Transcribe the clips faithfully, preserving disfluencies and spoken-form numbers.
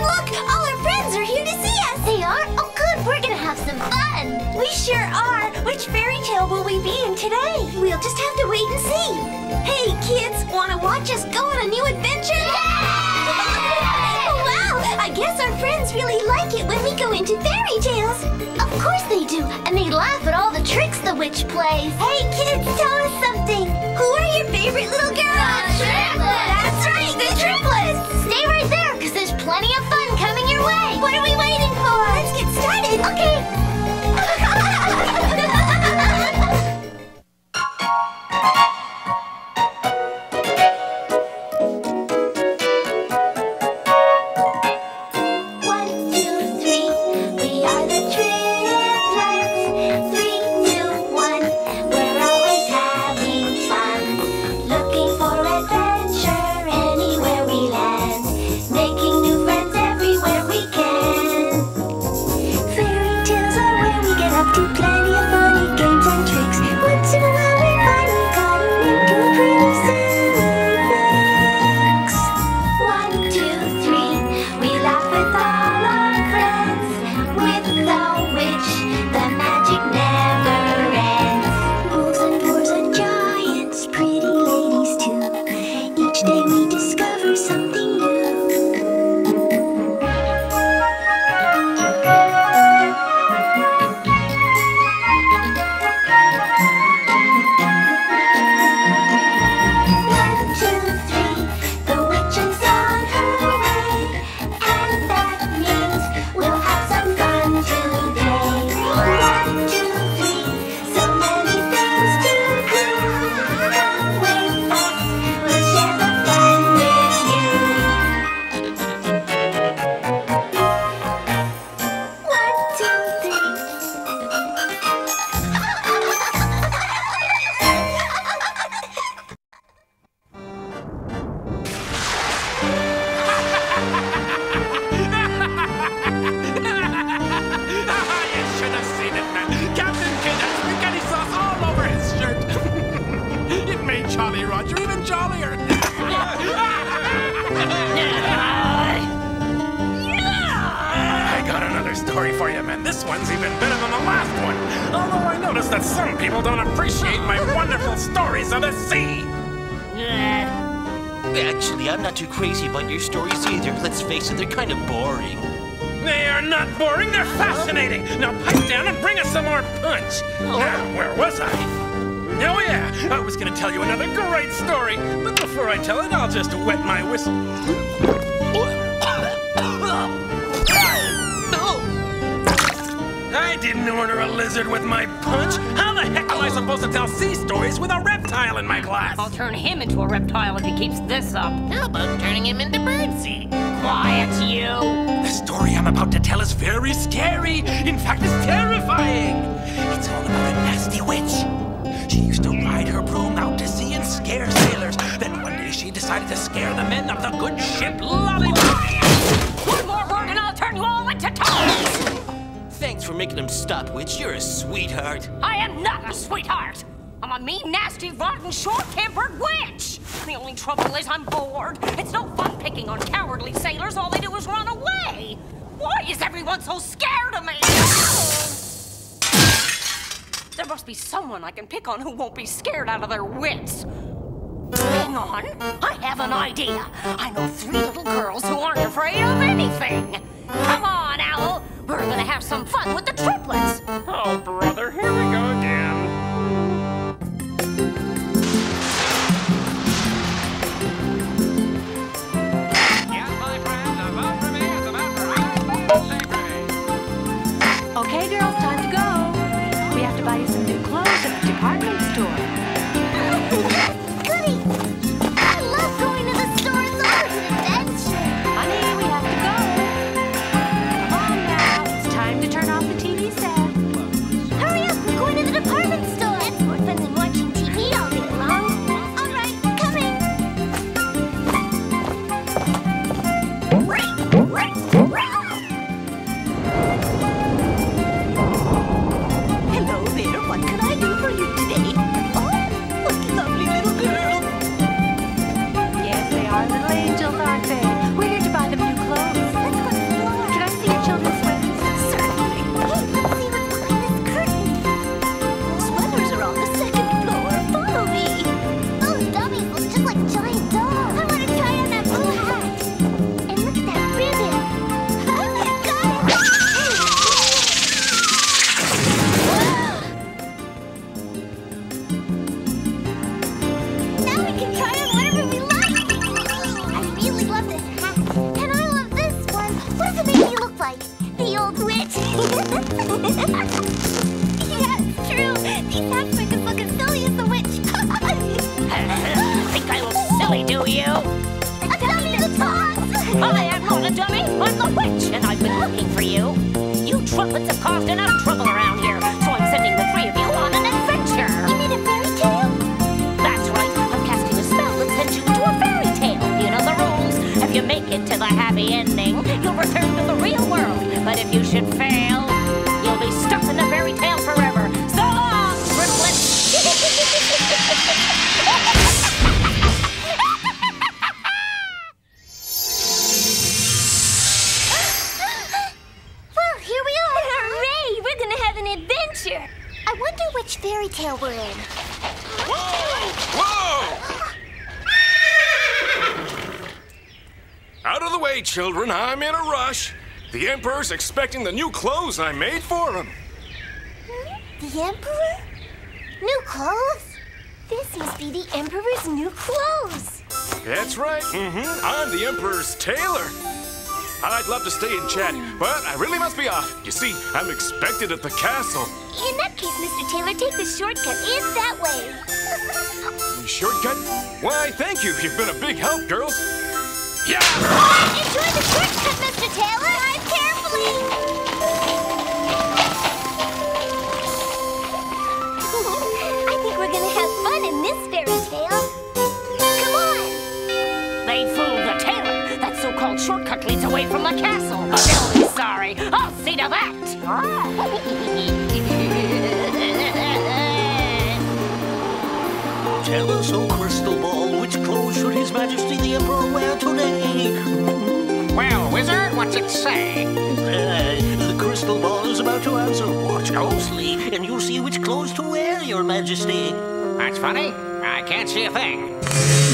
Robin, look! All our friends are here to see us! They are? Oh good, we're gonna have some fun! We sure are! Which fairy tale will we be in today? We'll just have to wait and see! Hey kids, wanna watch us go on a new adventure? Wow, I guess our friends really like it when we go into fairy tales! Of course they do, and they laugh at all the tricks the witch plays! Hey kids, tell us something! Who are your favorite little girls? The Triplets! That's right, the Triplets! Stay right there, because there's plenty of fun coming your way! What are we waiting for? Let's get started! Okay! On who won't be scared out of their wits. Hang on, I have an idea. I know three little girls who aren't afraid of anything. Come on, Owl. We're gonna have some fun with the Triplets. Oh, brother, here we go again. Yes, my friends, a vote for me is about the right vote. Okay, girls, time to go. We have to buy you some new clothes at the department store. Goody! I love going to the store. It's always an adventure. Yeah, it's true. These halflings is looking silly as the witch. Think I look silly, do you? A dummy the toss! I am not a dummy. I'm the witch, and I've been looking for you. You triplets have caused enough trouble around here, so I'm sending the three of you on an adventure. You mean a fairy tale? That's right. I'm casting a spell that sends you to a fairy tale. You know the rules. If you make it to the happy ending, you'll return to the real world. But if you should fail, you'll be stuck in the fairy tale forever. So long, triplets! Well, here we are! Hooray! We're gonna have an adventure! I wonder which fairy tale we're in. Whoa! Whoa! Out of the way, children. I'm in a rush. The Emperor's expecting the new clothes I made for him. The Emperor? New clothes? This must be the Emperor's new clothes. That's right. Mm-hmm. I'm the Emperor's tailor. I'd love to stay and chat, but I really must be off. You see, I'm expected at the castle. In that case, Mister Taylor, take the shortcut. It's that way. The shortcut? Why, thank you. You've been a big help, girls. Yeah! Ah, enjoy the shortcut, Mister Taylor. Drive carefully. I think we're gonna have fun in this fairy tale. Come on! They fooled the tailor. That so-called shortcut leads away from the castle. I'm really sorry. I'll see to that. Ah. Tell us, oh crystal ball, which clothes should His Majesty the Emperor wear today? Well, wizard, what's it say? Uh, the crystal ball is about to answer. Watch closely, and you'll see which clothes to wear, Your Majesty. That's funny. I can't see a thing.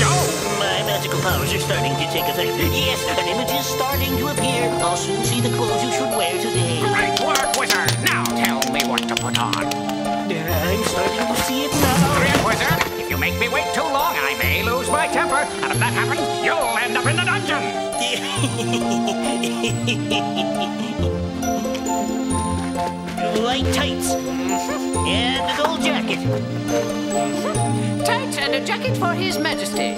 No! My magical powers are starting to take effect. Yes, an image is starting to appear. I'll soon see the clothes you should wear today. Great work, wizard! Now tell me what to put on. I'm starting to see it now. Great wizard! If you make me wait too long, I may lose my temper. And if that happens, you'll end up in the dungeon. White tights and a gold jacket. Tights and a jacket for His Majesty.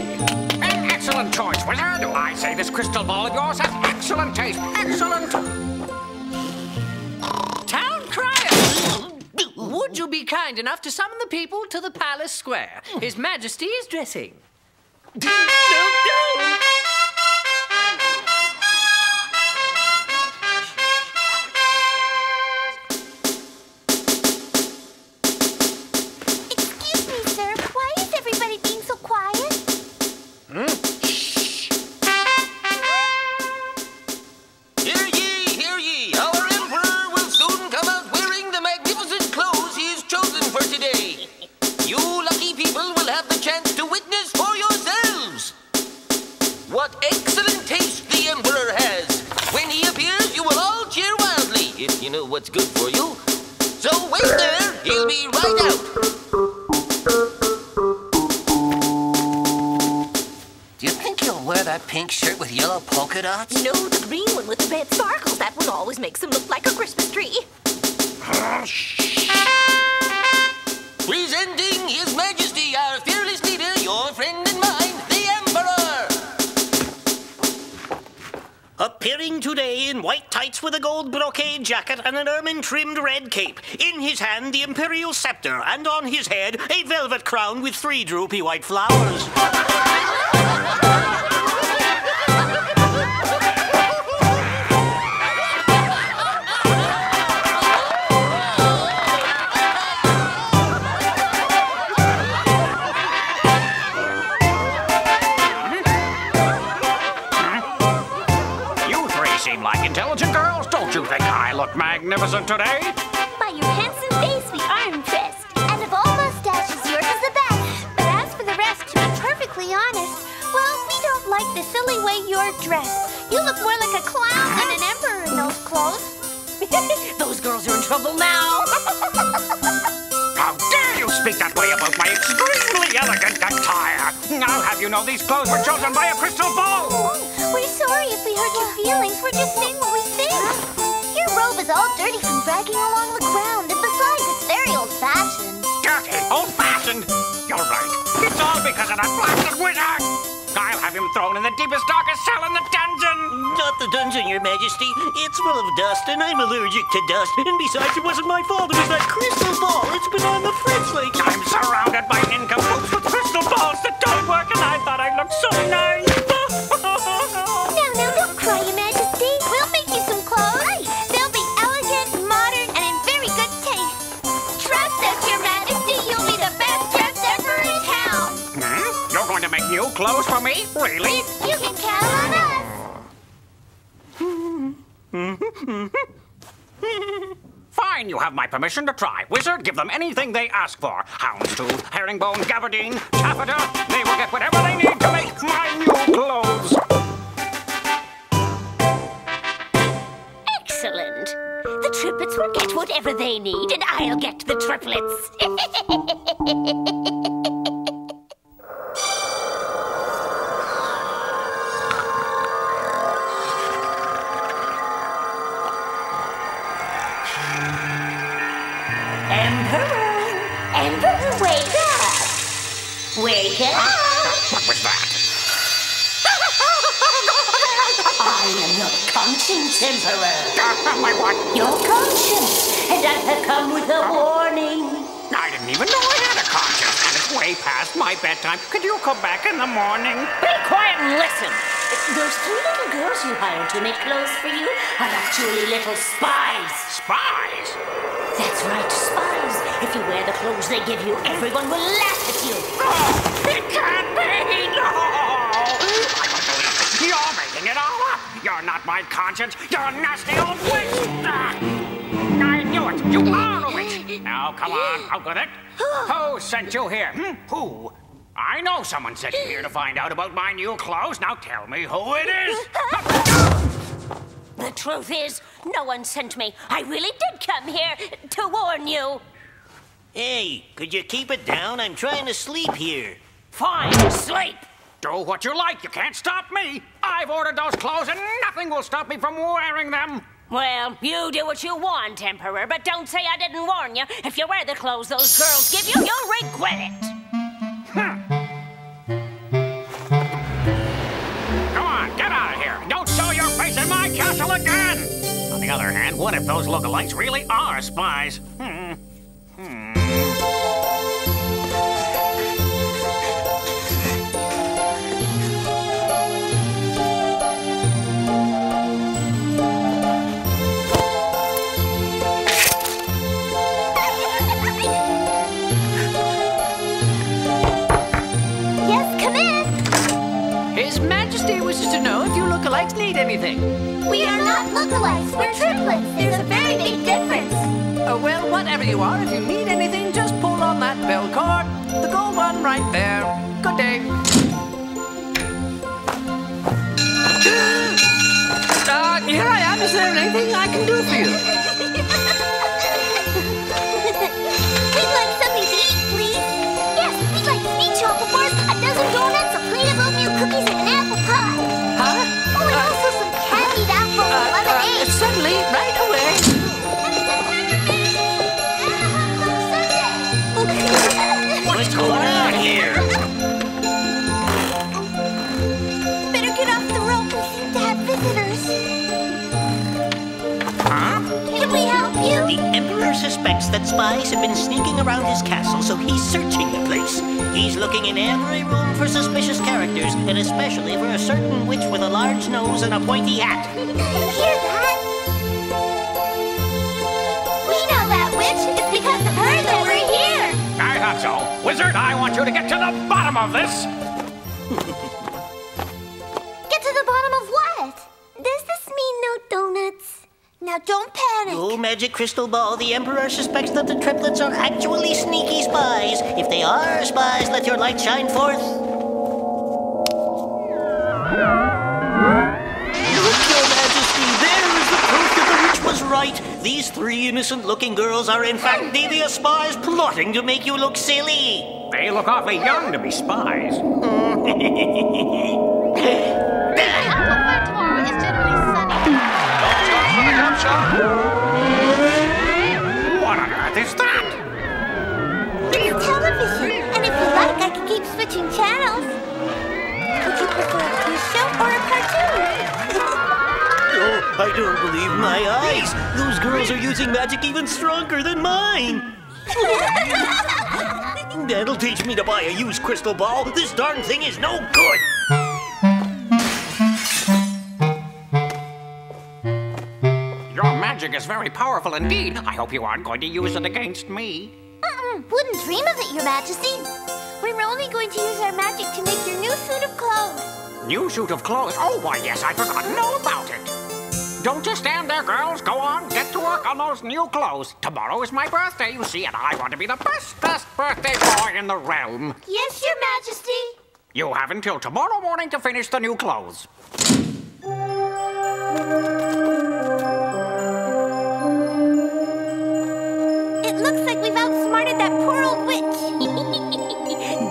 An excellent choice, wizard. I say this crystal ball of yours has excellent taste. Excellent. Town crier, would you be kind enough to summon the people to the palace square? His Majesty is dressing. No, no. Trimmed red cape. In his hand, the imperial scepter, and on his head, a velvet crown with three droopy white flowers. Magnificent today? By your handsome face, we are impressed. And of all mustaches, yours is the best. But as for the rest, to be perfectly honest, well, we don't like the silly way you're dressed. You look more like a clown than an emperor in those clothes. Those girls are in trouble now. How dare you speak that way about my extremely elegant attire? I'll have you know these clothes were chosen by a crystal ball. We're sorry if we hurt your feelings. We're just saying what we think. Your robe is all dirty walking along the ground, and besides, it's very old-fashioned. Dirty old-fashioned? You're right. It's all because of that blasted wizard! I'll have him thrown in the deepest, darkest cell in the dungeon! Not the dungeon, Your Majesty. It's full of dust, and I'm allergic to dust. And besides, it wasn't my fault. It was that crystal ball. It's been on the fridge lately. I'm surrounded by nincompoops with crystal balls that don't work, and I thought I looked so nice. No, no, don't cry, Your Majesty. We'll make you some clothes. Right. They'll be elegant, modern, and in very good taste. Trust us, Your Majesty. You'll be the best dressed ever in town. Hmm? You're going to make new clothes for me? Really? You can count on us. Fine, you have my permission to try. Wizard, give them anything they ask for. Houndstooth, herringbone, gabardine, taffeta. They will get whatever they need to make my new clothes. Excellent. The triplets will get whatever they need, and I'll get the triplets. Wake up! What was that? I am your conscience, Emperor. My what? Your conscience. And I have come with a warning. I didn't even know I had a conscience. And it's way past my bedtime. Could you come back in the morning? Be quiet and listen. Those three little girls you hired to make clothes for you are actually little spies. Spies? That's right, spies. If you wear the clothes they give you, everyone will laugh at you. Oh, it can't be! No! I don't believe it. You're making it all up. You're not my conscience. You're a nasty old witch. I knew it. You are a witch. Now, come on. Out with it. Who sent you here? Hmm? Who? I know someone sent you here to find out about my new clothes. Now tell me who it is. The truth is, no one sent me. I really did come here to warn you. Hey, could you keep it down? I'm trying to sleep here. Fine, sleep! Do what you like. You can't stop me. I've ordered those clothes and nothing will stop me from wearing them. Well, you do what you want, Emperor, but don't say I didn't warn you. If you wear the clothes those girls give you, you'll regret it. Huh. Come on, get out of here. Don't show your face in my castle again. On the other hand, what if those lookalikes really are spies? Hmm. Hmm. Yes, come in. His Majesty wishes to know if you lookalikes need anything. We are not lookalikes. We're triplets. There's a very big difference. Uh, well, whatever you are, if you need anything, just pull on that bell cord. The gold one right there. Good day. uh, here I am. Is there anything I can do for you? We'd like something to eat, please. Yes, we'd like three chocobars, a dozen donuts, a plate of oatmeal cookies, and an apple pie. Huh? Oh, and uh, also some candied apples uh, and lemonade. Uh, suddenly, right away. What's going on here? Better get off the rope. We seem to have visitors. Huh? Can we help you? The Emperor suspects that spies have been sneaking around his castle, so he's searching the place. He's looking in every room for suspicious characters, and especially for a certain witch with a large nose and a pointy hat. You hear that? We know that witch. It's because of her that we're here. I thought so. Wizard, I want you to get to the bottom of this! Get to the bottom of what? Does this mean no donuts? Now don't panic. Oh, Magic Crystal Ball, the Emperor suspects that the triplets are actually sneaky spies. If they are spies, let your light shine forth. Look, Your Majesty, there is the proof that the witch was right. These three innocent-looking girls are, in fact, devious spies plotting to make you look silly. They look awfully young to be spies. The apple pie tomorrow is generally sunny. Don't you I don't believe my eyes. Those girls are using magic even stronger than mine. That'll teach me to buy a used crystal ball. This darn thing is no good. Your magic is very powerful indeed. I hope you aren't going to use it against me. Mm-mm, wouldn't dream of it, Your Majesty. We're only going to use our magic to make your new suit of clothes. New suit of clothes? Oh, why, yes, I forgot all about it. Don't just stand there, girls. Go on, get to work on those new clothes. Tomorrow is my birthday, you see, and I want to be the best, best birthday boy in the realm. Yes, Your Majesty. You have until tomorrow morning to finish the new clothes. It looks like we've outsmarted that poor old witch.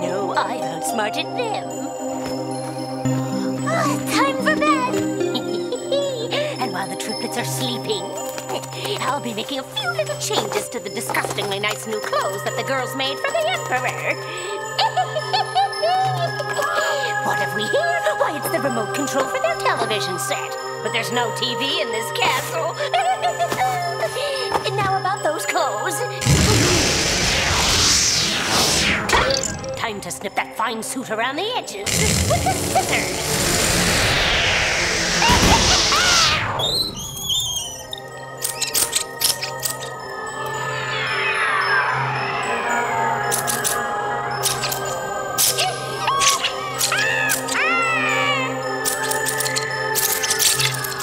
No, I outsmarted them. Oh, time for bed! And while the triplets are sleeping, I'll be making a few little changes to the disgustingly nice new clothes that the girls made for the Emperor. What have we here? Why, it's the remote control for their television set. But there's no T V in this castle. And now about those clothes. Time to snip that fine suit around the edges with the scissors.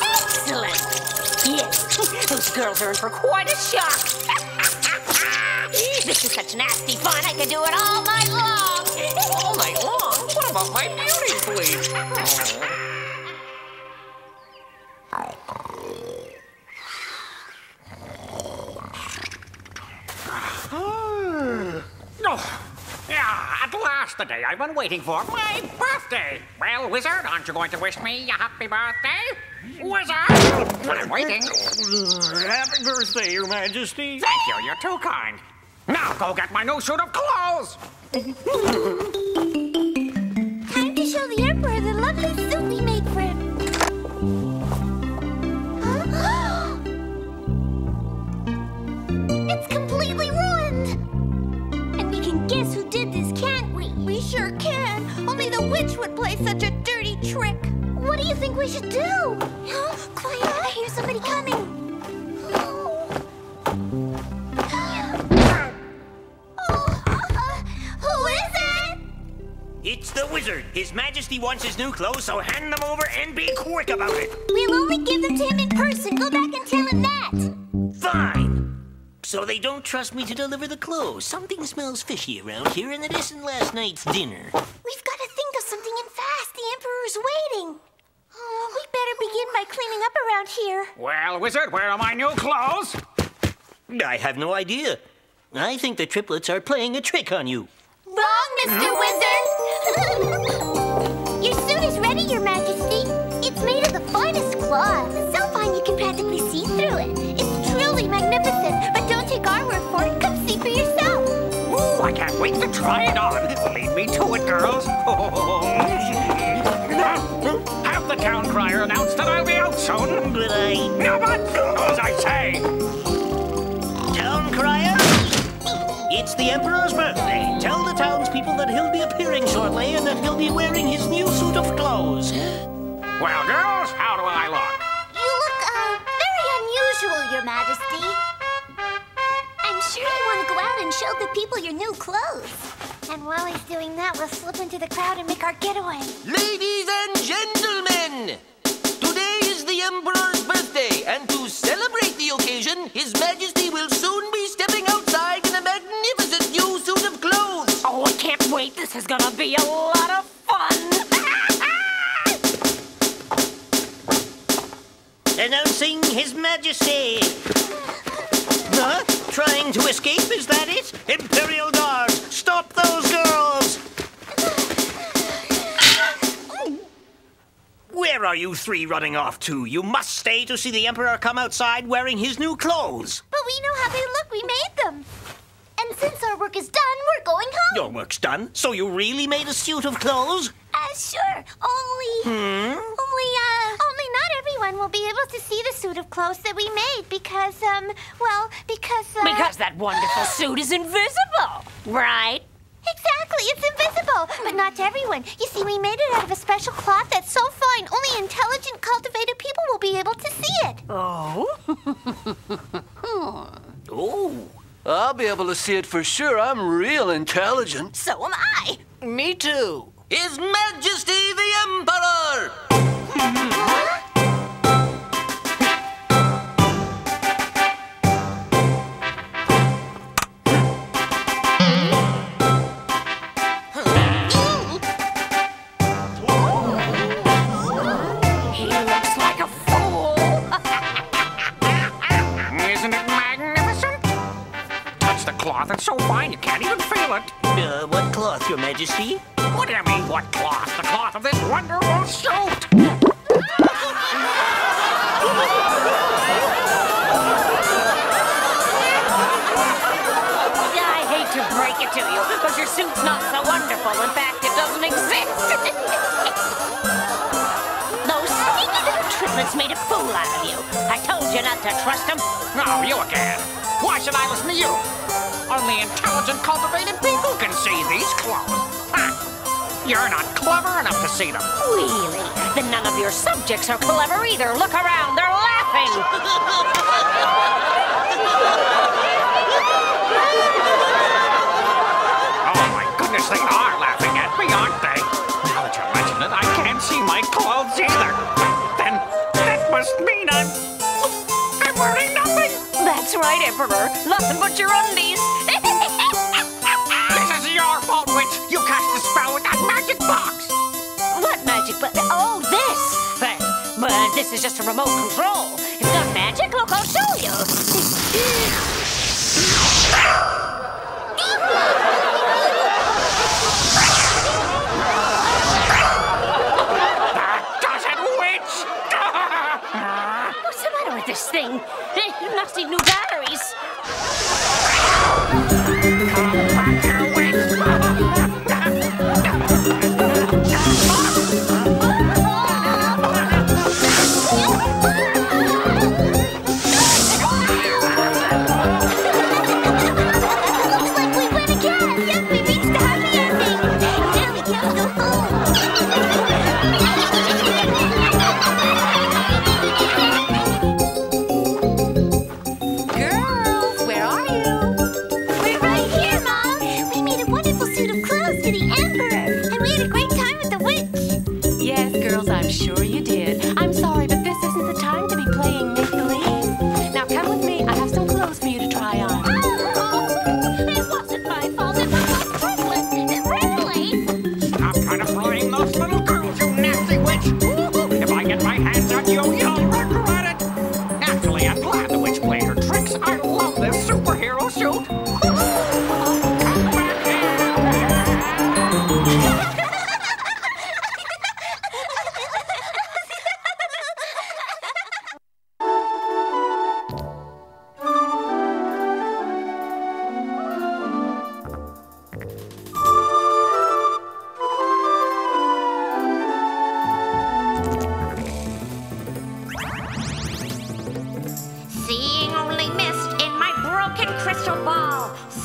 Excellent. Yes, those girls are in for quite a shock. This is such nasty fun, I can do it all night long! All night long? What about my beauty sleep? Oh, yeah, at last the day I've been waiting for, my birthday! Well, Wizard, aren't you going to wish me a happy birthday? Wizard! I'm waiting. Happy birthday, Your Majesty. Thank you, you're too kind. Now go get my new suit of clothes! Time to show the Emperor the lovely suit we made for him. Huh? It's completely ruined! And we can guess who did this, can't we? We sure can! Only the witch would play such a dirty trick! What do you think we should do? Huh? Quiet, I hear somebody coming! It's the Wizard. His Majesty wants his new clothes, so hand them over and be quick about it. We'll only give them to him in person. Go back and tell him that. Fine. So they don't trust me to deliver the clothes. Something smells fishy around here, and it isn't last night's dinner. We've got to think of something, and fast. The Emperor's waiting. Oh, we better begin by cleaning up around here. Well, Wizard, where are my new clothes? I have no idea. I think the triplets are playing a trick on you. Wrong, Mister Wizard! Your suit is ready, Your Majesty. It's made of the finest cloth. So fine you can practically see through it. It's truly magnificent, but don't take our word for it. Come see for yourself. Ooh, I can't wait to try it on. Lead me to it, girls. Have the town crier announced that I'll be out soon. But I... No, but as I say. Town crier? It's the Emperor's birthday. Tell the townspeople that he'll be appearing shortly and that he'll be wearing his new suit of clothes. Well, girls, how do I look? You look, uh, very unusual, Your Majesty. I'm sure you want to go out and show the people your new clothes. And while he's doing that, we'll slip into the crowd and make our getaway. Ladies and gentlemen, today is the Emperor's birthday, and to celebrate the occasion, His Majesty will soon be stepping outside in a magnificent new suit of clothes. Oh, I can't wait. This is gonna be a lot of fun. Announcing His Majesty. Huh? Trying to escape, is that it? Imperial Guards, stop those girls! Where are you three running off to? You must stay to see the Emperor come outside wearing his new clothes. But we know how they look. We made them. And since our work is done, we're going home. Your work's done? So you really made a suit of clothes? Uh, sure. Only... Hmm? Only, uh... Only not everyone will will be able to see the suit of clothes that we made because, um, well, because, uh... because that wonderful suit is invisible, right? Exactly, it's invisible, but not to everyone. You see, we made it out of a special cloth that's so fine, only intelligent, cultivated people will be able to see it. Oh? hmm. Oh, I'll be able to see it for sure. I'm real intelligent. So am I. Me too. His Majesty the Emperor! Huh? It's so fine you can't even feel it. Uh, what cloth, Your Majesty? What do you mean, what cloth? The cloth of this wonderful suit! I hate to break it to you, but your suit's not so wonderful. In fact, it doesn't exist. Those sneaky little triplets made a fool out of you. I told you not to trust them. Oh, you again. Why should I listen to you? Only intelligent, cultivated people can see these clothes. Ha! You're not clever enough to see them. Really? Then none of your subjects are clever either. Look around, they're laughing. Oh my goodness, they are laughing at me, aren't they? Now that you mention it, I can't see my clothes either. Then that must mean I'm, I'm wearing nothing. That's right, Emperor. Nothing but your undies. This is your fault, Witch. You cast the spell with that magic box. What magic box? Oh, this. But, but this is just a remote control. It's not magic. Look, I'll show you. That does it, Witch. What's the matter with this thing? You must need new batteries.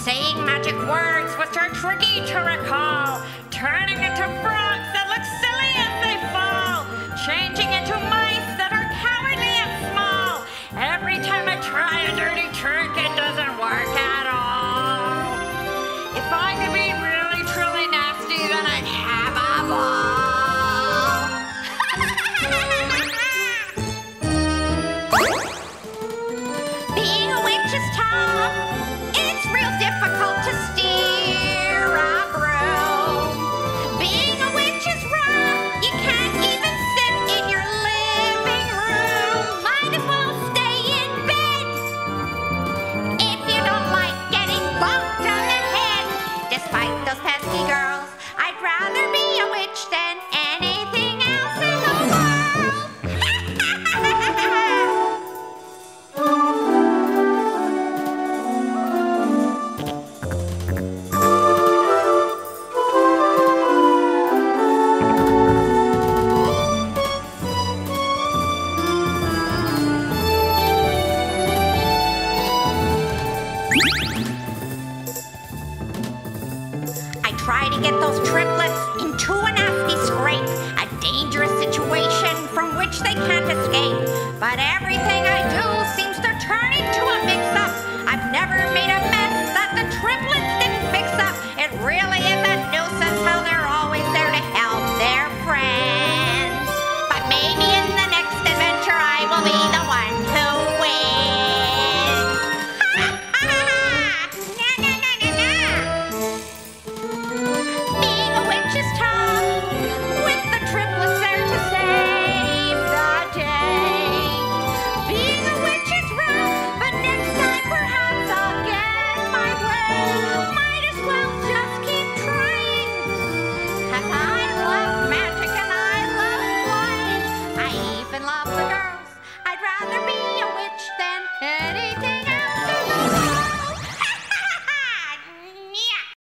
Saying magic words which are tricky to recall, turning into frogs